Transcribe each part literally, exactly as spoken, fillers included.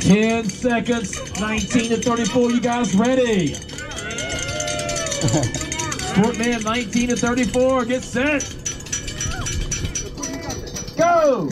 ten seconds, nineteen to thirty-four, you guys ready? Sportman, nineteen to thirty-four, get set. Go!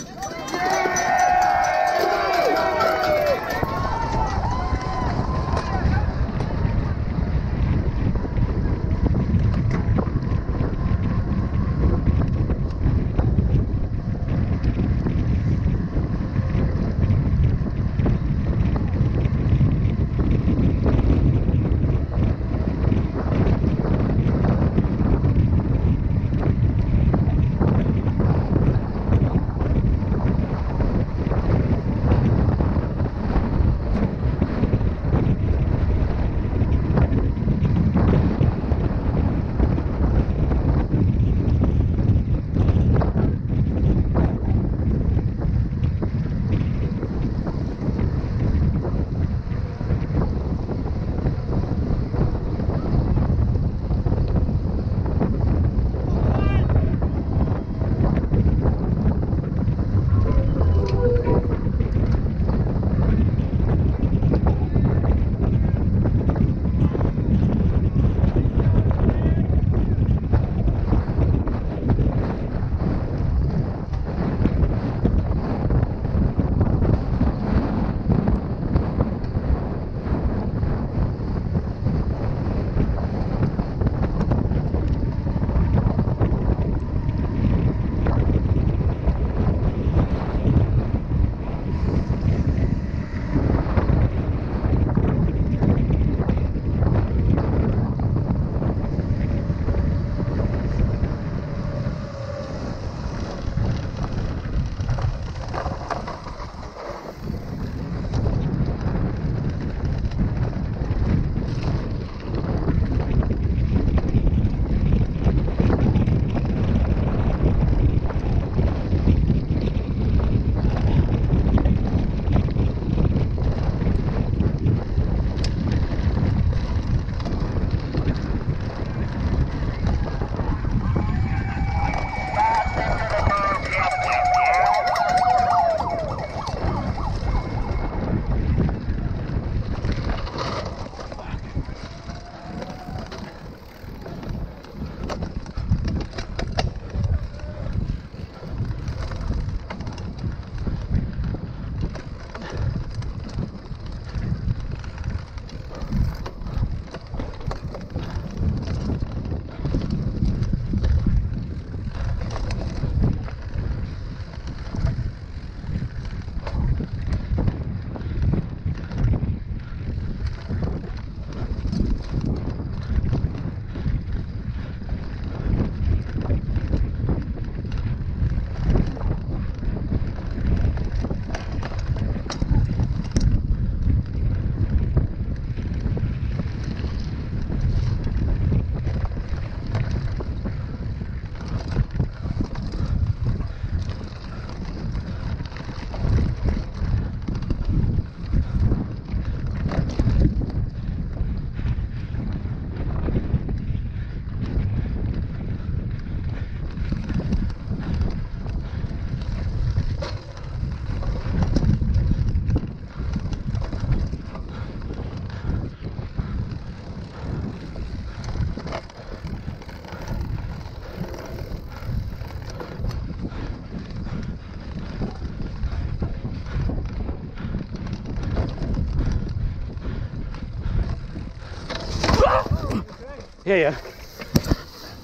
Yeah, yeah.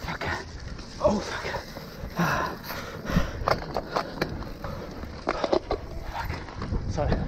Fuck. Oh, fuck. Ah. Fuck. Sorry. Why?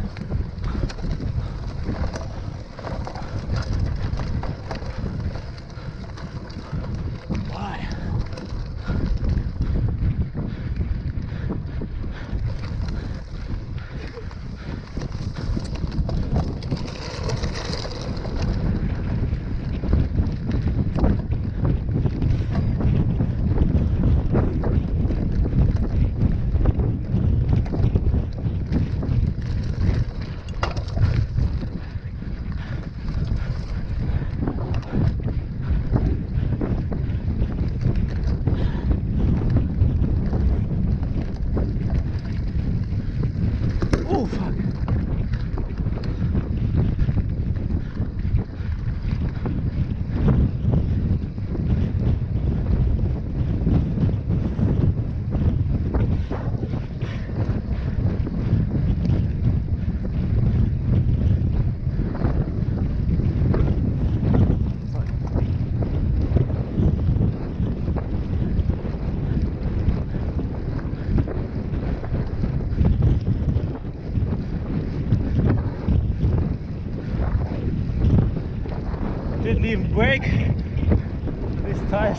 didn't even break these tires.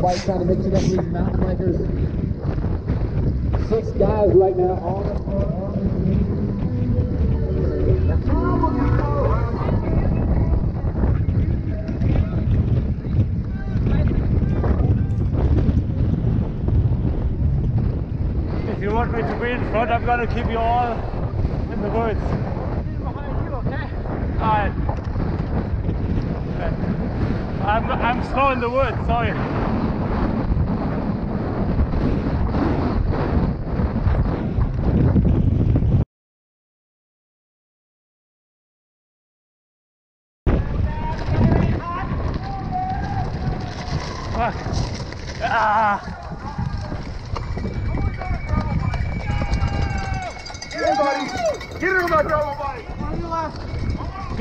Bike trying to mix it up with these mountain bikers. Six guys right now on the floor. If you want me to be in front, I'm gonna keep you all in the woods. Alright. I'm I'm slow in the woods, sorry. Ah. Yeah, buddy. Get it on my double bike. On your left.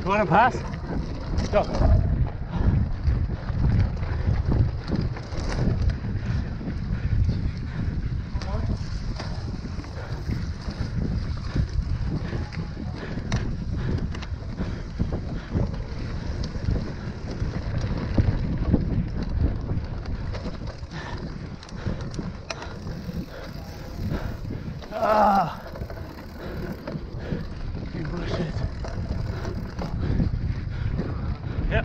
You want to pass? Go. Ah. You push it. Yep.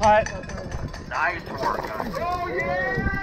Alright. Nice work, guys. Oh, yeah!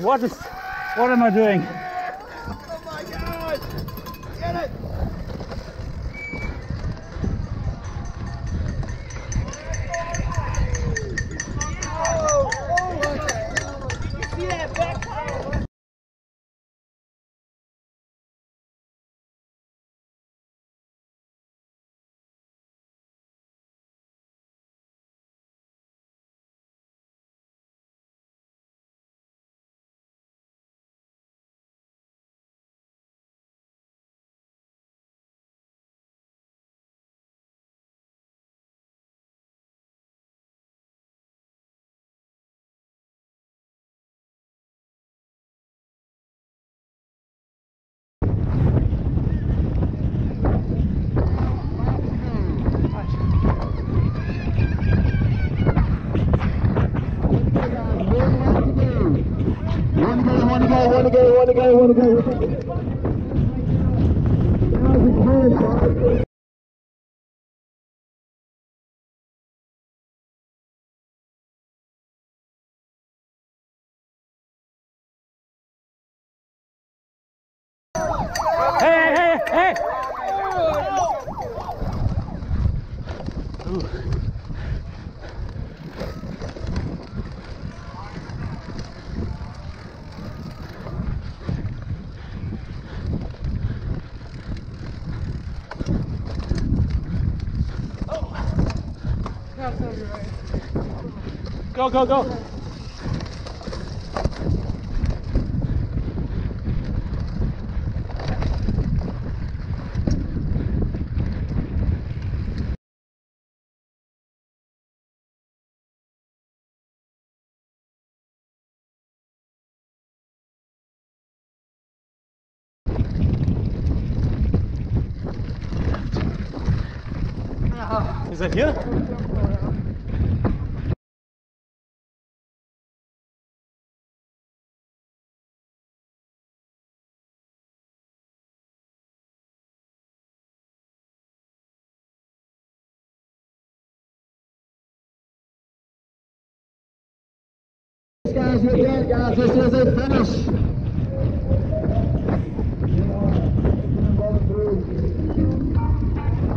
What is, what am I doing? Oh my God! Get it! Oh, oh my God. Did you see that back power? I want to go, I want to go, I want to go, I want to go. Go, go, go! Is that you? Guys, we're dead, guys. This is a finish.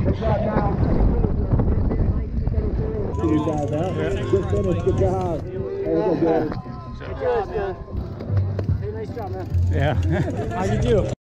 Come See you guys out. Good finish. Good job. Good job, man. Hey, nice job, man. Yeah. How you do?